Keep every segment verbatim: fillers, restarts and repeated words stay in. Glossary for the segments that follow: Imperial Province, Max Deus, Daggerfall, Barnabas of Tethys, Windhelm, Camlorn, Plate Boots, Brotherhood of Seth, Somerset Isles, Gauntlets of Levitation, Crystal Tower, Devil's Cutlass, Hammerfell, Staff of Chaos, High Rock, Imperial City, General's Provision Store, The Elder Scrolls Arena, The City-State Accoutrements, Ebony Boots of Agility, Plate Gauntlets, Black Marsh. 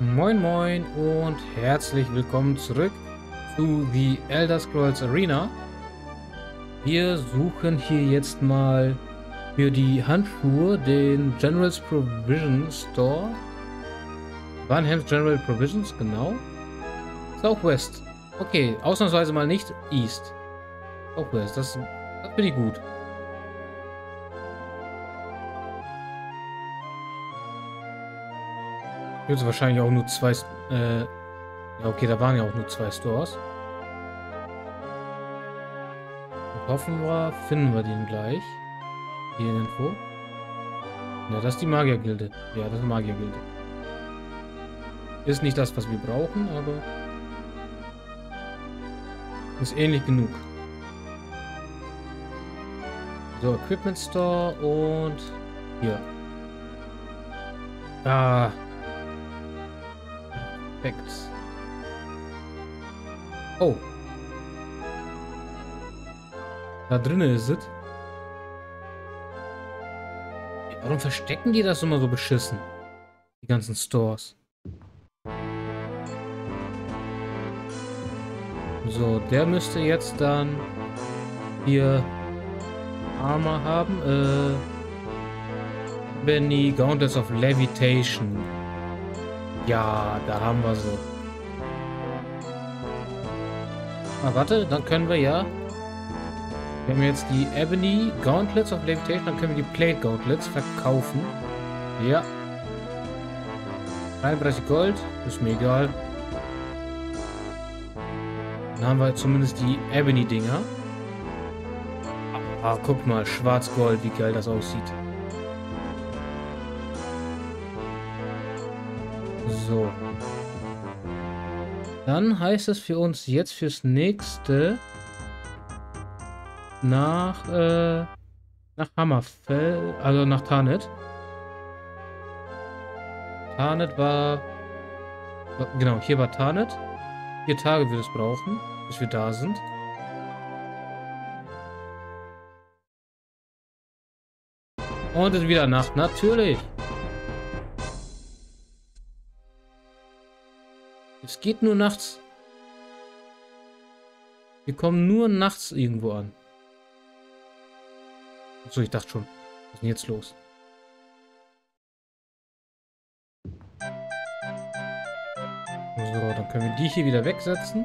Moin moin und herzlich willkommen zurück zu The Elder Scrolls Arena. Wir suchen hier jetzt mal für die Handschuhe den General's Provision Store. Barnabas General Provisions, genau. Southwest. Okay, ausnahmsweise mal nicht East. Southwest, das, das finde ich gut. Gibt es wahrscheinlich auch nur zwei... Äh, ja, okay, da waren ja auch nur zwei Stores. Und hoffen wir, finden wir den gleich. Hier irgendwo. Ja, das ist die Magiergilde. Ja, das ist die Magiergilde. Ist nicht das, was wir brauchen, aber... ist ähnlich genug. So, Equipment Store und... hier. Ah... perfekt. Oh. Da drinnen ist es. Warum verstecken die das immer so beschissen? Die ganzen Stores. So, der müsste jetzt dann hier Armor haben. Äh, Ebony Gauntlets of Levitation. Ja, da haben wir sie. Ah, warte, dann können wir ja... wir haben jetzt die Ebony Gauntlets of Levitation, dann können wir die Plate Gauntlets verkaufen. Ja. dreiunddreißig Gold, ist mir egal. Dann haben wir zumindest die Ebony Dinger. Ah, guck mal, Schwarz-Gold, wie geil das aussieht. So. Dann heißt es für uns jetzt fürs nächste nach äh, nach Hammerfell, also nach Tarnet. Tarnet war genau, hier war Tarnet. Vier Tage wird es brauchen, bis wir da sind. Und es ist wieder Nacht, natürlich. Es geht nur nachts. Wir kommen nur nachts irgendwo an. Achso, ich dachte schon. Was ist denn jetzt los? So, dann können wir die hier wieder wegsetzen.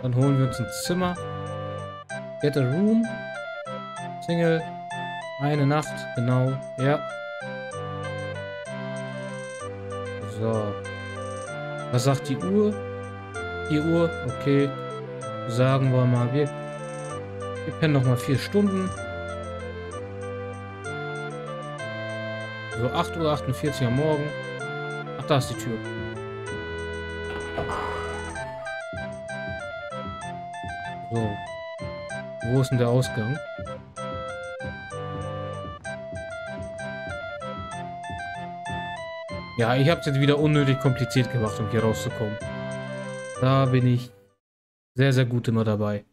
Dann holen wir uns ein Zimmer. Get a room. Single. Eine Nacht. Genau. Ja. So. Was sagt die Uhr? Die Uhr, okay. Sagen wir mal, wir, wir pennen nochmal vier Stunden. So, acht Uhr achtundvierzig am Morgen. Ach, da ist die Tür. So. Wo ist denn der Ausgang? Ja, ich habe es jetzt wieder unnötig kompliziert gemacht, um hier rauszukommen. Da bin ich sehr, sehr gut immer dabei.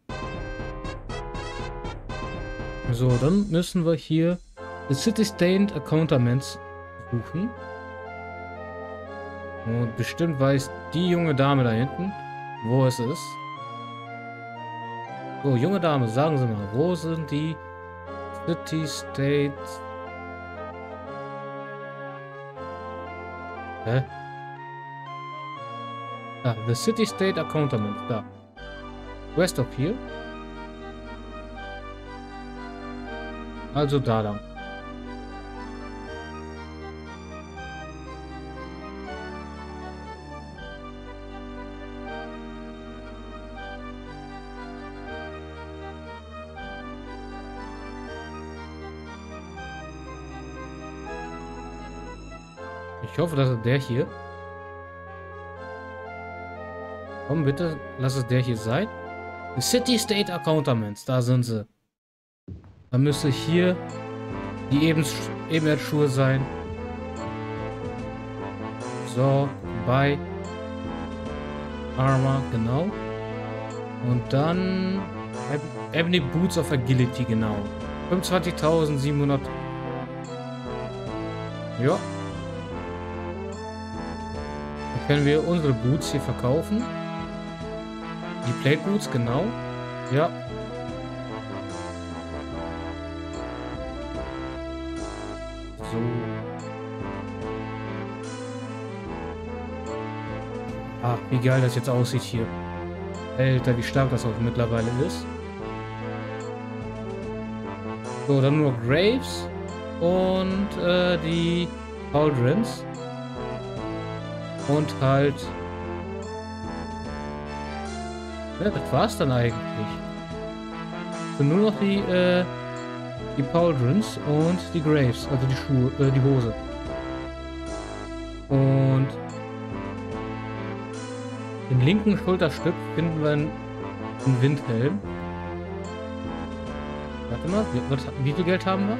So, dann müssen wir hier The City-State Accoutrements suchen. Und bestimmt weiß die junge Dame da hinten, wo es ist. So, junge Dame, sagen Sie mal, wo sind die City-State... hä? Ah, The City-State Accoutrements, da. West of here. Also da lang. Ich hoffe, dass es der hier. Komm bitte, lass es der hier sein. The City-State Accoutrements, da sind sie. Da müsste hier die Ebenerdschuhe sein. So, bei Armor, genau. Und dann Ebony Boots of Agility, genau. fünfundzwanzigtausendsiebenhundert. Ja. Können wir unsere Boots hier verkaufen? Die Plate Boots, genau. Ja. So. Ah, wie geil das jetzt aussieht hier. Alter, wie stark das auch mittlerweile ist. So, dann nur Graves und äh, die Pauldrons. Und halt... Ja, das war's dann eigentlich. So, nur noch die, äh, die Pauldrons und die Graves, also die Schuhe, äh, die Hose. Und im linken Schulterstück finden wir einen Windhelm. Warte mal, wie, was, wie viel Geld haben wir?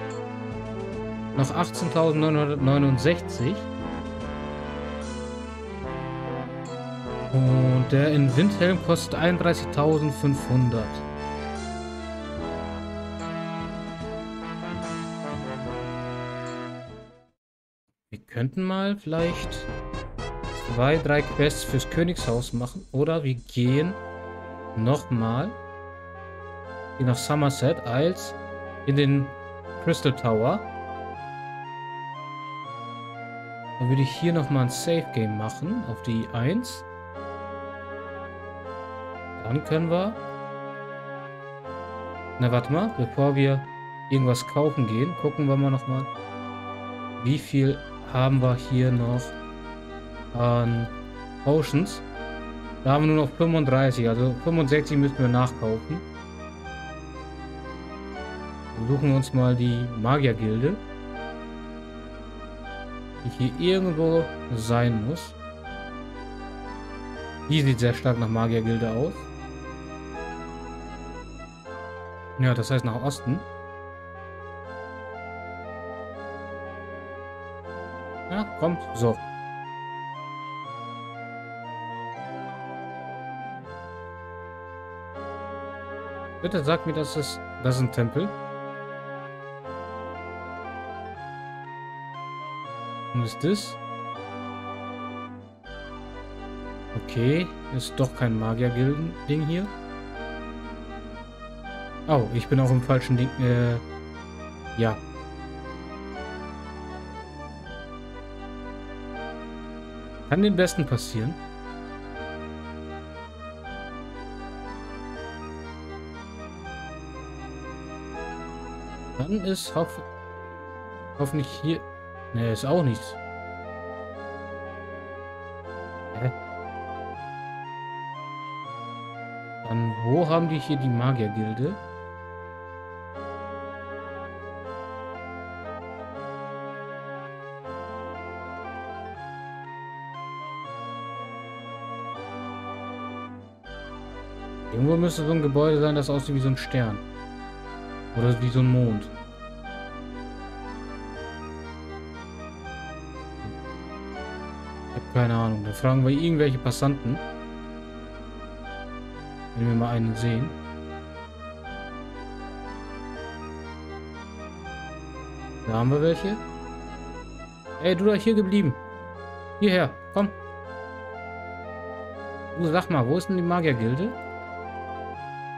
Noch achtzehntausendneunhundertneunundsechzig. Und der in Windhelm kostet einunddreißigtausendfünfhundert. Wir könnten mal vielleicht zwei, drei Quests fürs Königshaus machen. Oder wir gehen nochmal nach Somerset Isles in den Crystal Tower. Dann würde ich hier nochmal ein Save Game machen auf die eins. Dann können wir... Na, warte mal. Bevor wir irgendwas kaufen gehen, gucken wir mal nochmal, wie viel haben wir hier noch an Potions. Da haben wir nur noch fünfunddreißig, also fünfundsechzig müssen wir nachkaufen. Dann suchen wir uns mal die Magiergilde, die hier irgendwo sein muss. Die sieht sehr stark nach Magiergilde aus. Ja, das heißt nach Osten. Ja, kommt. So. Bitte sag mir, dass es... Das ist ein Tempel. Und ist das? Okay. Ist doch kein Magiergilden-Ding hier. Oh, ich bin auch im falschen Ding. Äh, ja. Kann den Besten passieren. Dann ist hoff hoffentlich hier. Ne, ist auch nichts. Hä? Dann wo haben die hier die Magiergilde? Irgendwo müsste so ein Gebäude sein, das aussieht wie so ein Stern. Oder wie so ein Mond. Ich habe keine Ahnung. Da fragen wir irgendwelche Passanten. Wenn wir mal einen sehen. Da haben wir welche. Ey, du da hier geblieben. Hierher, komm. Du, sag mal, wo ist denn die Magiergilde?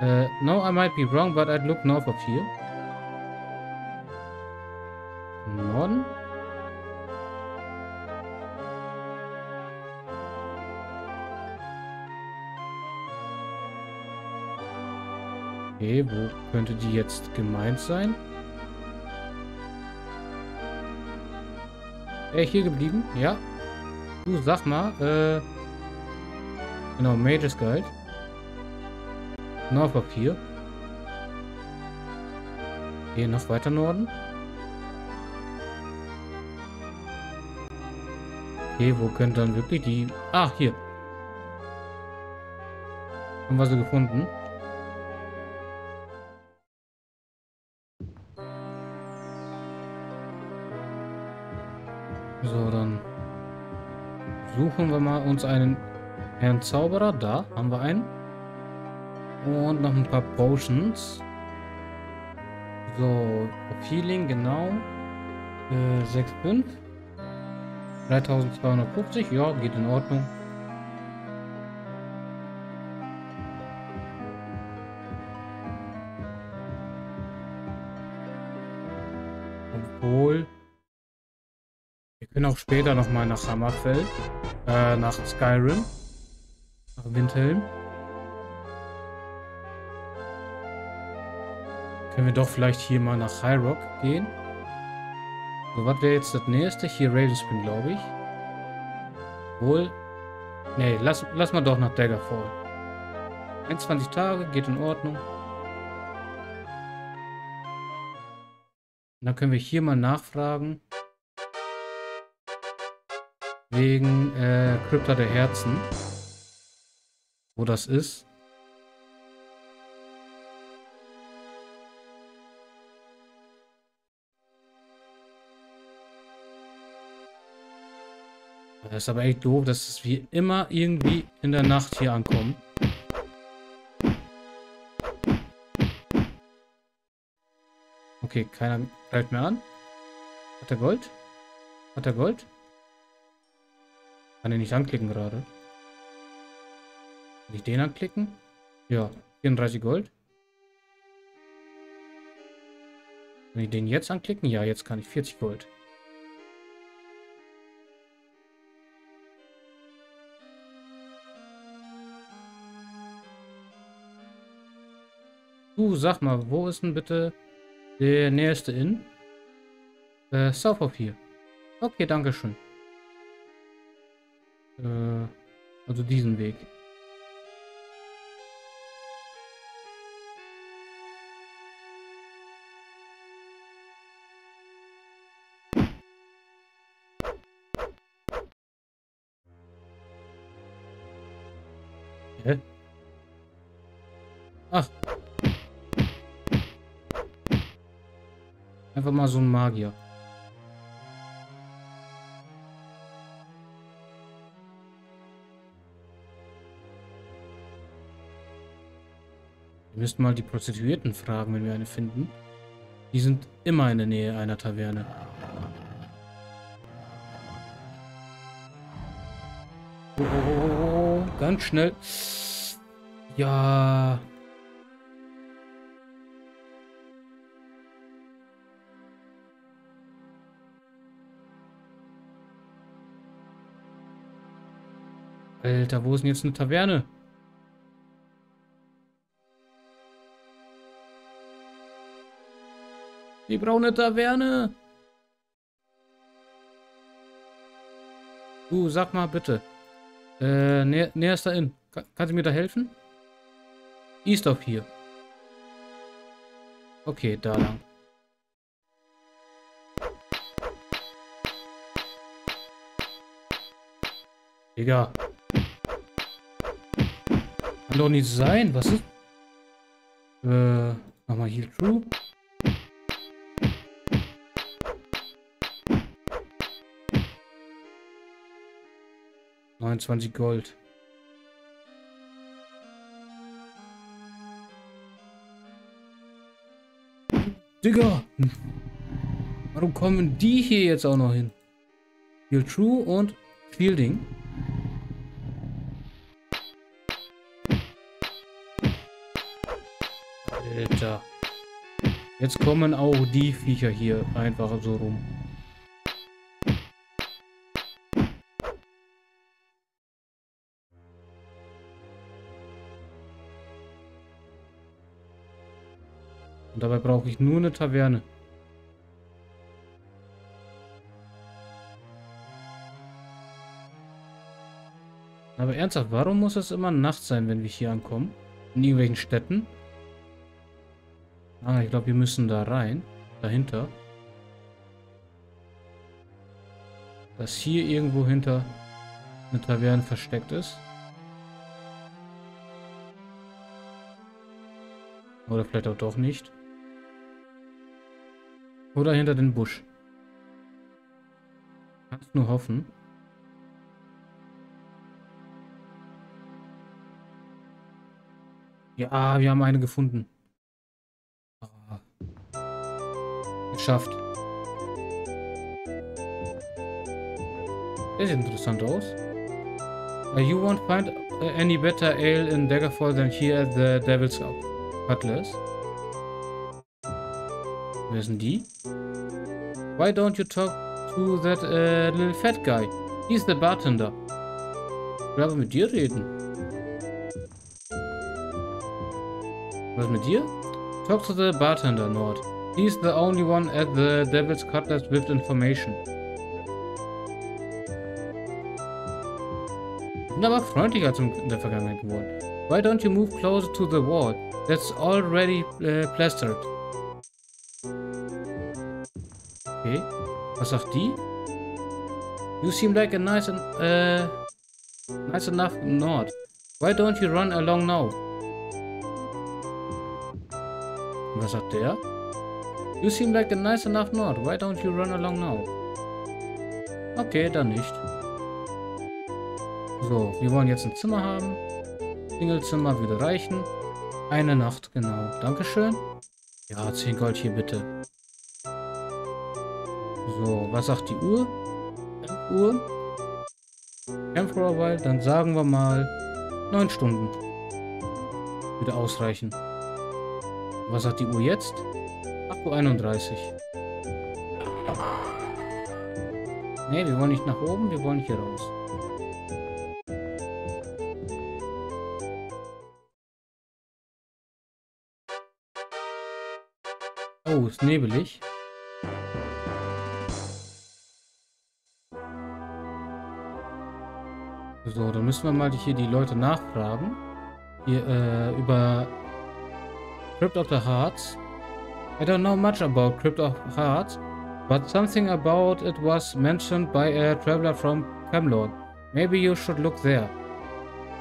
Uh, no, I might be wrong, but I'd look north of here. Norden? Okay, wo könnte die jetzt gemeint sein? Wäre ich hier geblieben? Ja. Du, sag mal, äh... genau, Mages Guild. North of here. Hier noch weiter Norden. Okay, wo könnte dann wirklich die... Ach, hier. Haben wir sie gefunden. So, dann suchen wir mal uns einen Herrn Zauberer. Da haben wir einen. Und noch ein paar Potions. So, Healing, genau. Äh, sechs Komma fünf. dreitausendzweihundertfünfzig, ja, geht in Ordnung. Wohl. Wir können auch später nochmal nach Hammerfell, äh, nach Skyrim, nach Windhelm. Können wir doch vielleicht hier mal nach High Rock gehen. So, was wäre jetzt das nächste? Hier Ravenspring, glaube ich. Wohl. Nee, lass, lass mal doch nach Daggerfall. einundzwanzig Tage, geht in Ordnung. Und dann können wir hier mal nachfragen. Wegen äh, Krypta der Herzen. Wo das ist. Das ist aber echt doof, dass wir immer irgendwie in der Nacht hier ankommen. Okay, keiner greift mehr an. Hat er Gold? Hat er Gold? Kann ich nicht anklicken gerade. Kann ich den anklicken? Ja, vierunddreißig Gold. Kann ich den jetzt anklicken? Ja, jetzt kann ich vierzig Gold. Du, sag mal, wo ist denn bitte der nächste Inn? Äh, South of hier. Okay, danke schön. Äh, also diesen Weg. Hä? Ach. Einfach mal so ein Magier. Wir müssten mal die Prostituierten fragen, wenn wir eine finden. Die sind immer in der Nähe einer Taverne. Oh, oh, oh, oh. Ganz schnell. Ja. Alter, wo ist denn jetzt eine Taverne? Die braune Taverne! Du, sag mal bitte. Äh, näher, näher ist da in. Kann, kannst du mir da helfen? East of hier. Okay, da lang. Digga. Kann doch nicht sein, was ist? Äh, nochmal Heal True. neunundzwanzig Gold. Digga! Warum kommen die hier jetzt auch noch hin? Heal True und Fielding. Alter. Jetzt kommen auch die Viecher hier einfach so rum. Und dabei brauche ich nur eine Taverne. Aber ernsthaft, warum muss es immer Nacht sein, wenn wir hier ankommen? In irgendwelchen Städten? Ah, ich glaube, wir müssen da rein. Dahinter. Dass hier irgendwo hinter eine Taverne versteckt ist. Oder vielleicht auch doch nicht. Oder hinter den Busch. Kannst nur hoffen. Ja, wir haben eine gefunden. Geschafft. Das sieht interessant aus. Uh, you won't find any better ale in Daggerfall than here at the Devil's Cutlass. Wer sind die? Why don't you talk to that uh, little fat guy? He's the bartender. Ich will aber mit dir reden. Was mit dir? Talk to the bartender, Nord. He's the only one at the Devil's Cutlass with information. Bin aber freundlicher als in der Vergangenheit geworden. Why don't you move closer to the wall? That's already uh, plastered. Okay. Was sagt die? You seem like a nice and uh, nice enough Nord. Why don't you run along now? Was sagt der? You seem like a nice enough Nord. Why don't you run along now? Okay, dann nicht. So, wir wollen jetzt ein Zimmer haben. Singlezimmer würde reichen. Eine Nacht, genau. Dankeschön. Ja, zehn Gold hier bitte. So, was sagt die Uhr? elf Uhr. Camp for a while, dann sagen wir mal neun Stunden. Würde ausreichen. Was sagt die Uhr jetzt? acht Uhr einunddreißig. Ne, wir wollen nicht nach oben, wir wollen hier raus. Oh, ist nebelig. So, dann müssen wir mal hier die Leute nachfragen. Hier, äh, über Crypt of the Hearts. I don't know much about Crypt of Hearts, but something about it was mentioned by a traveler from Camlorn. Maybe you should look there.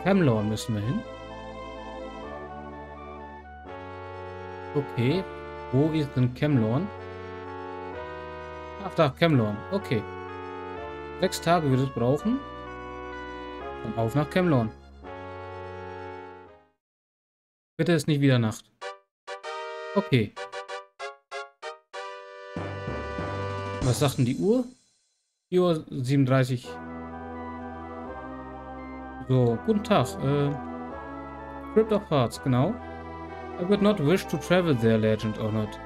Camlorn müssen wir hin. Okay, wo ist denn Camlorn? Ach da, Camlorn, okay. Sechs Tage wird es brauchen. Und auf nach Camlorn. Bitte ist nicht wieder Nacht. Okay. Was sagt denn die Uhr? vier Uhr siebenunddreißig. So, guten Tag. Äh, Crypt of Hearts, genau. I would not wish to travel there, legend or not.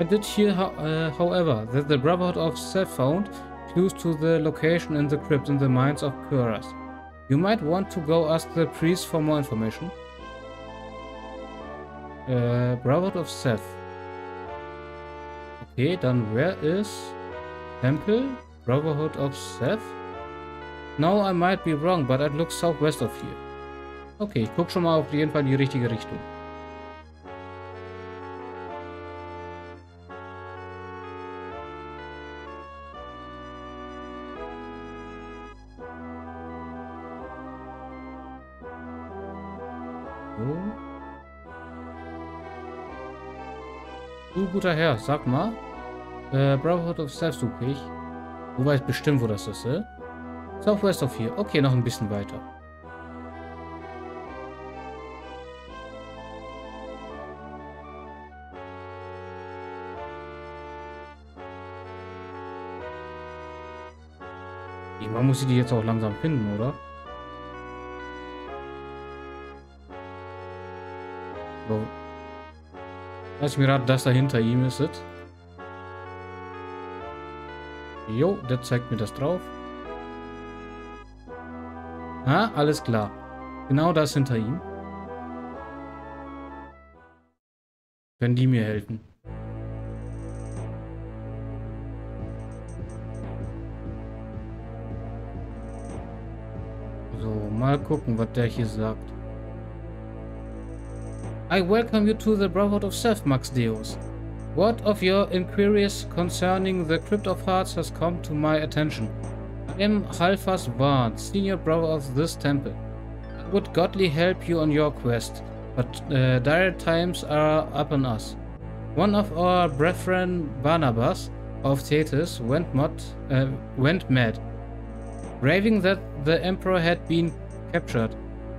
I did hear, ho uh, however, that the Brotherhood of Seth found clues to the location in the crypt in the Mines of Khuras. You might want to go ask the priest for more information. Uh, Brotherhood of Seth. Okay, dann where is Temple? Brotherhood of Seth? No, I might be wrong, but I'd look southwest of here. Okay, ich guck schon mal auf jeden Fall in die richtige Richtung. Du guter Herr, sag mal. Äh, Brotherhood of Seth suche ich. Du weißt bestimmt, wo das ist, äh? Southwest of here. Okay, noch ein bisschen weiter. Man muss sie die jetzt auch langsam finden, oder? So. Lass mir raten, dass da hinter ihm ist. Jo, der zeigt mir das drauf. Ah, alles klar. Genau das hinter ihm. Können die mir helfen? So, mal gucken, was der hier sagt. I welcome you to the Brotherhood of Seth, Max Deus. What of your inquiries concerning the Crypt of Hearts has come to my attention. I am Halfas Bard, senior brother of this temple. I would godly help you on your quest, but uh, dire times are upon us. One of our brethren, Barnabas of Tethys, went, uh, went mad, raving that the emperor had been captured.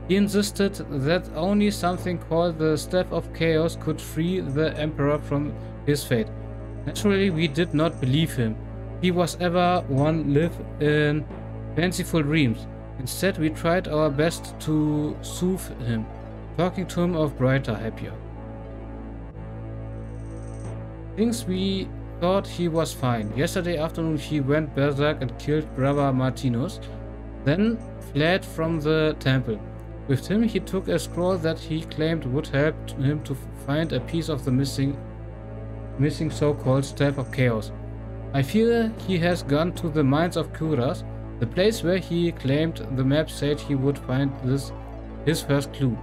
He insisted that only something called the Staff of Chaos could free the Emperor from his fate. Naturally, we did not believe him. He was ever one live in fanciful dreams. Instead, we tried our best to soothe him, talking to him of brighter, happier things we thought he was fine. Yesterday afternoon he went berserk and killed Brother Martinus, then fled from the temple. With him he took a scroll that he claimed would help him to find a piece of the missing missing so-called Staff of Chaos. I fear he has gone to the Mines of Khuras, the place where he claimed the map said he would find this his first clue.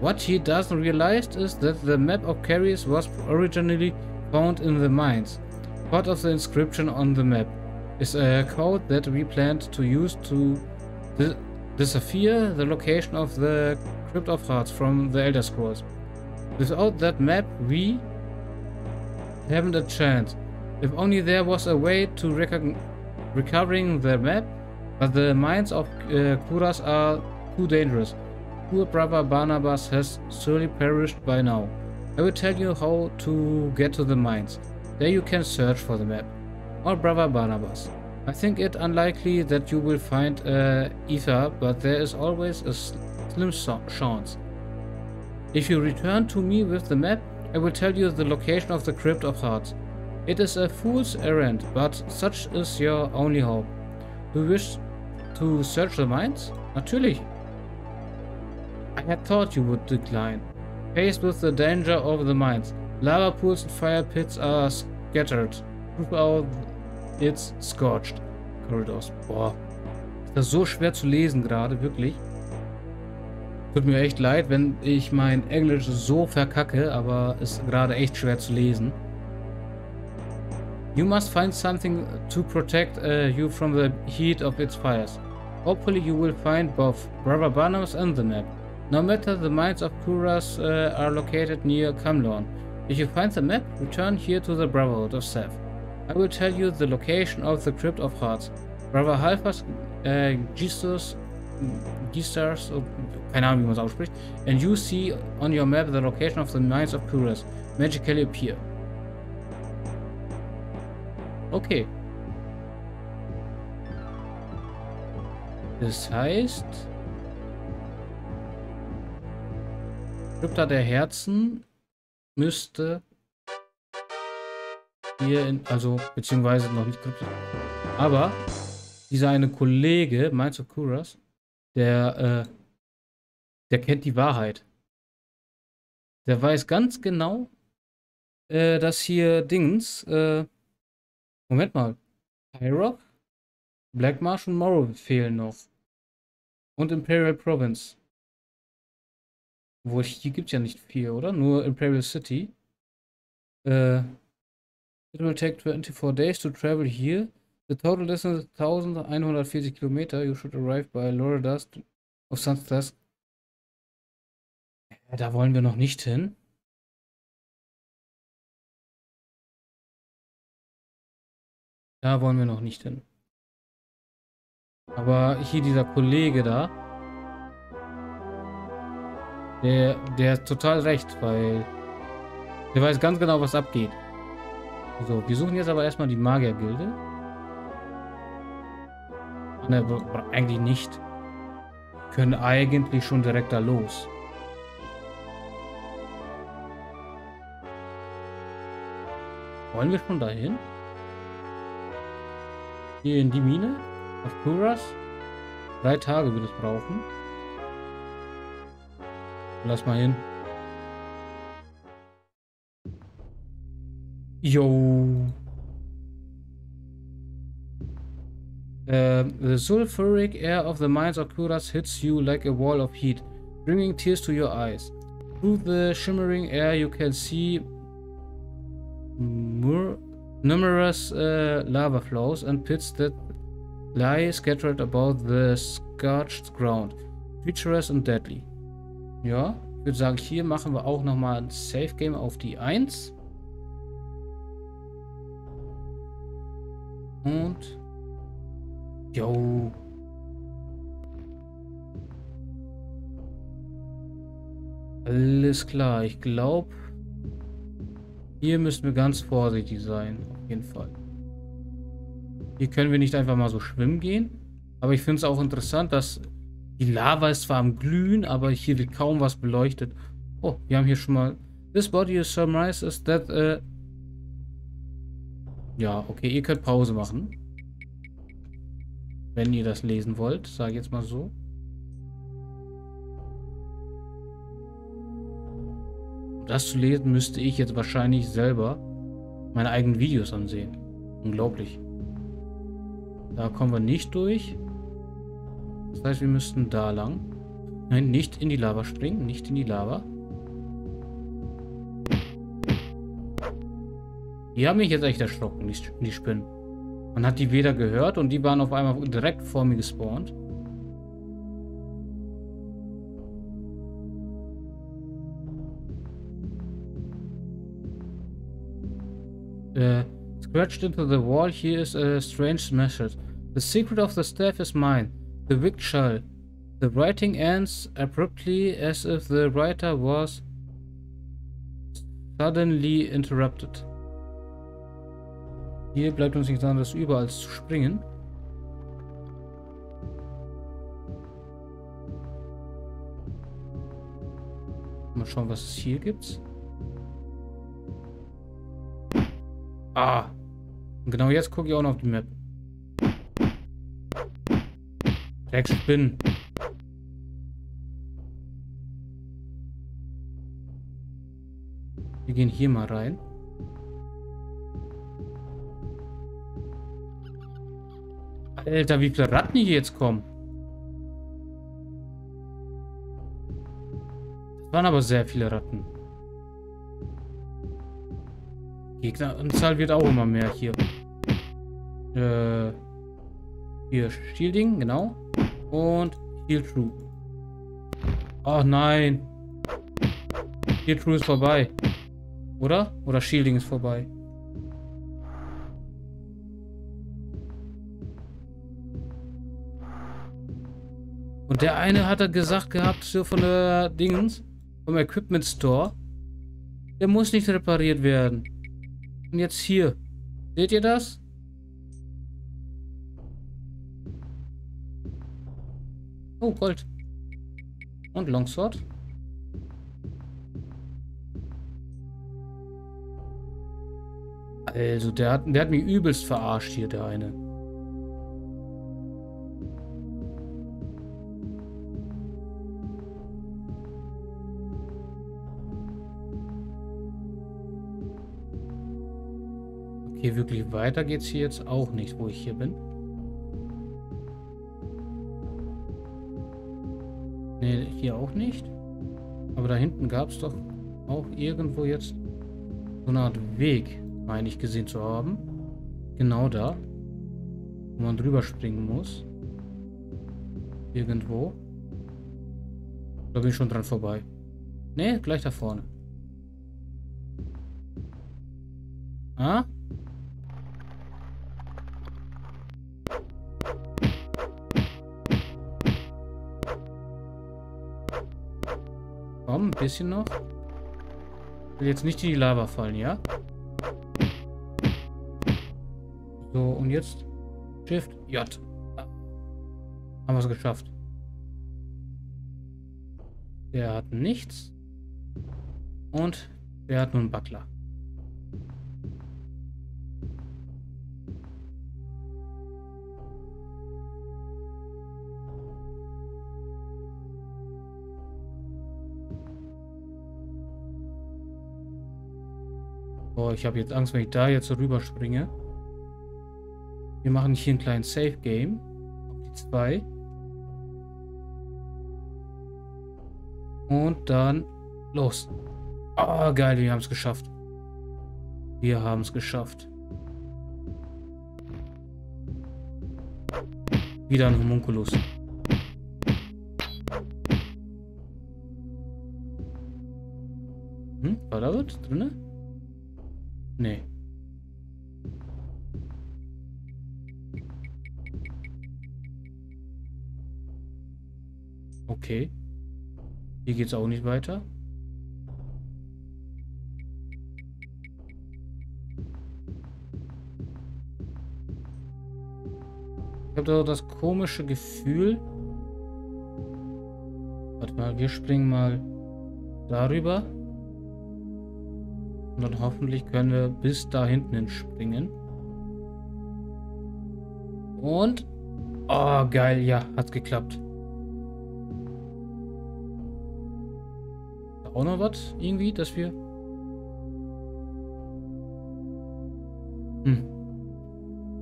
What he doesn't realize is that the map of Khuras was originally found in the mines. Part of the inscription on the map is a code that we planned to use to dis disappear the location of the Crypt of Hearts from the Elder Scrolls. Without that map, we haven't a chance. If only there was a way to recovering the map, but the mines of uh, Khuras are too dangerous. Poor Brother Barnabas has surely perished by now. I will tell you how to get to the mines. There you can search for the map. Or Brother Barnabas. I think it unlikely that you will find uh, Ether, but there is always a slim chance. If you return to me with the map, I will tell you the location of the Crypt of Hearts. It is a fool's errand, but such is your only hope. Do you wish to search the mines? Natürlich. I had thought you would decline. Faced with the danger of the mines, lava pools and fire pits are scattered throughout its scorched corridors. Boah, ist das so schwer zu lesen gerade, wirklich. Tut mir echt leid, wenn ich mein Englisch so verkacke, aber ist gerade echt schwer zu lesen. You must find something to protect uh, you from the heat of its fires. Hopefully you will find both Brother Barnabas and the map. No matter, the mines of Khuras uh, are located near Camlorn. If you find the map, return here to the Brotherhood of Seth. I will tell you the location of the Crypt of Hearts. Brother Halfas uh, Jesus, Jesus, oh, keine Ahnung, wie man es ausspricht, and you see on your map the location of the mines of Khuras magically appear. Okay. Das heißt, Krypta der Herzen müsste hier in, also beziehungsweise noch nicht Krypta, aber dieser eine Kollege, Mines of Khuras, der, äh, der kennt die Wahrheit. Der weiß ganz genau, äh, dass hier Dings, äh, Moment mal, High Rock, Black Marsh und Morrow fehlen noch. Und Imperial Province. Obwohl, hier gibt es ja nicht viel, oder? Nur Imperial City. Äh, it will take twenty-four days to travel here. The total distance is eleven forty Kilometer. You should arrive by Laura Dust of Sunset. Ja, da wollen wir noch nicht hin. Da wollen wir noch nicht hin. Aber hier dieser Kollege da, der, der hat total recht, weil der weiß ganz genau, was abgeht. So, wir suchen jetzt aber erstmal die Magiergilde. Ne, eigentlich nicht. Wir können eigentlich schon direkt da los. Wollen wir schon dahin? Hier in die Mine? Auf Khuras? Drei Tage würde es brauchen. Lass mal hin. Yo. Uh, the sulfuric air of the mines of Khuras hits you like a wall of heat, bringing tears to your eyes. Through the shimmering air you can see numerous uh, lava flows and pits that lie scattered about the scorched ground, treacherous and deadly. Ja, ich würde sagen, hier machen wir auch nochmal ein Safe Game auf die eins. Und. Jo. Alles klar, ich glaube, hier müssen wir ganz vorsichtig sein, auf jeden Fall. Hier können wir nicht einfach mal so schwimmen gehen. Aber ich finde es auch interessant, dass die Lava ist zwar am Glühen, aber hier wird kaum was beleuchtet. Oh, wir haben hier schon mal... This body is summarized as that... Uh, Ja, okay, ihr könnt Pause machen. Wenn ihr das lesen wollt, sage ich jetzt mal so. Um das zu lesen, müsste ich jetzt wahrscheinlich selber meine eigenen Videos ansehen. Unglaublich. Da kommen wir nicht durch. Das heißt, wir müssten da lang. Nein, nicht in die Lava springen, nicht in die Lava. Die haben mich jetzt echt erschrocken, die Spinnen. Man hat die weder gehört und die waren auf einmal direkt vor mir gespawnt. Uh, scratched into the wall, here is a strange message. The secret of the staff is mine. The wicked shell. The writing ends abruptly as if the writer was suddenly interrupted. Hier bleibt uns nichts anderes über, als zu springen. Mal schauen, was es hier gibt. Ah! Und genau jetzt gucke ich auch noch auf die Map. Sechs Spinnen. Wir gehen hier mal rein. Alter, wie viele Ratten hier jetzt kommen. Das waren aber sehr viele Ratten. Gegneranzahl wird auch immer mehr hier. Äh, hier Shielding, genau. Und Heal True. Ach nein. Heal True ist vorbei. Oder? Oder Shielding ist vorbei. Und der eine hat gesagt gehabt, so von der Dingens, vom Equipment Store, der muss nicht repariert werden. Und jetzt hier. Seht ihr das? Oh, Gold. Und Longsword. Also, der hat, der hat mich übelst verarscht hier, der eine. Hier wirklich weiter geht's hier jetzt auch nicht, wo ich hier bin. Ne, hier auch nicht. Aber da hinten gab es doch auch irgendwo jetzt so eine Art Weg, meine ich gesehen zu haben. Genau da, wo man drüber springen muss. Irgendwo. Da bin ich schon dran vorbei. Ne, gleich da vorne. Ah? Ein bisschen noch. Ich will jetzt nicht in die Lava fallen, ja? So, und jetzt Shift J. Haben wir es geschafft. Der hat nichts. Und der hat nur einen Buckler. Oh, ich habe jetzt Angst, wenn ich da jetzt so rüberspringe. Wir machen hier einen kleinen Safe Game. Auf die zwei. Und dann los. Oh, geil, wir haben es geschafft. Wir haben es geschafft. Wieder ein Homunculus. Hm, war da was drinne? Nee. Okay. Hier geht's auch nicht weiter. Ich habe da das komische Gefühl. Warte mal, wir springen mal darüber. Und dann hoffentlich können wir bis da hinten hinspringen. Und... Oh, geil. Ja, hat's geklappt. Auch noch was? Irgendwie, dass wir... Hm.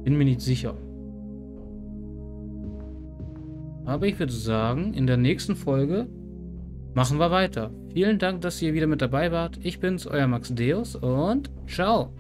Bin mir nicht sicher. Aber ich würde sagen, in der nächsten Folge machen wir weiter. Vielen Dank, dass ihr wieder mit dabei wart. Ich bin's, euer Max Deus und ciao.